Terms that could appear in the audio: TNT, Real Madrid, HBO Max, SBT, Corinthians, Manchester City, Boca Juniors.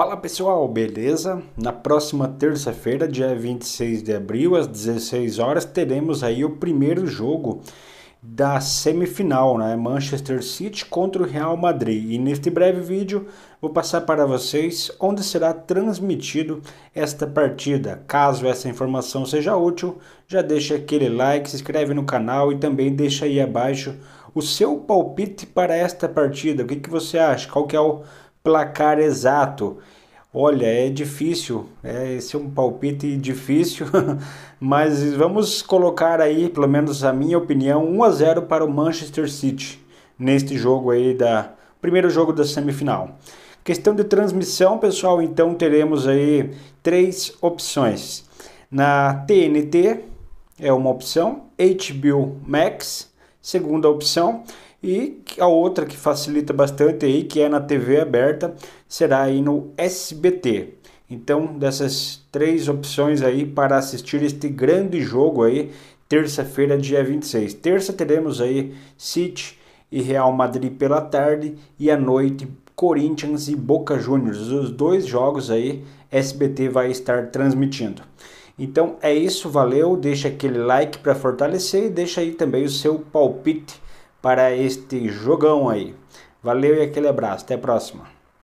Fala pessoal, beleza? Na próxima terça-feira, dia 26 de abril, às 16 horas, teremos aí o primeiro jogo da semifinal, né? Manchester City contra o Real Madrid. E neste breve vídeo vou passar para vocês onde será transmitido esta partida. Caso essa informação seja útil, já deixa aquele like, se inscreve no canal e também deixa aí abaixo o seu palpite para esta partida. O que você acha? Qual que é o placar exato? Olha, é difícil, esse é um palpite difícil, mas vamos colocar aí, pelo menos a minha opinião, 1-0 para o Manchester City, neste jogo aí, primeiro jogo da semifinal. Questão de transmissão, pessoal, então teremos aí três opções. Na TNT é uma opção, HBO Max, segunda opção. E a outra que facilita bastante aí, que é na TV aberta, será aí no SBT. Então, dessas três opções aí para assistir este grande jogo aí, terça-feira, dia 26. Terça teremos aí City e Real Madrid pela tarde e à noite Corinthians e Boca Juniors. Os dois jogos aí SBT vai estar transmitindo. Então é isso, valeu, deixa aquele like para fortalecer e deixa aí também o seu palpite para este jogão aí. Valeu e aquele abraço, até a próxima.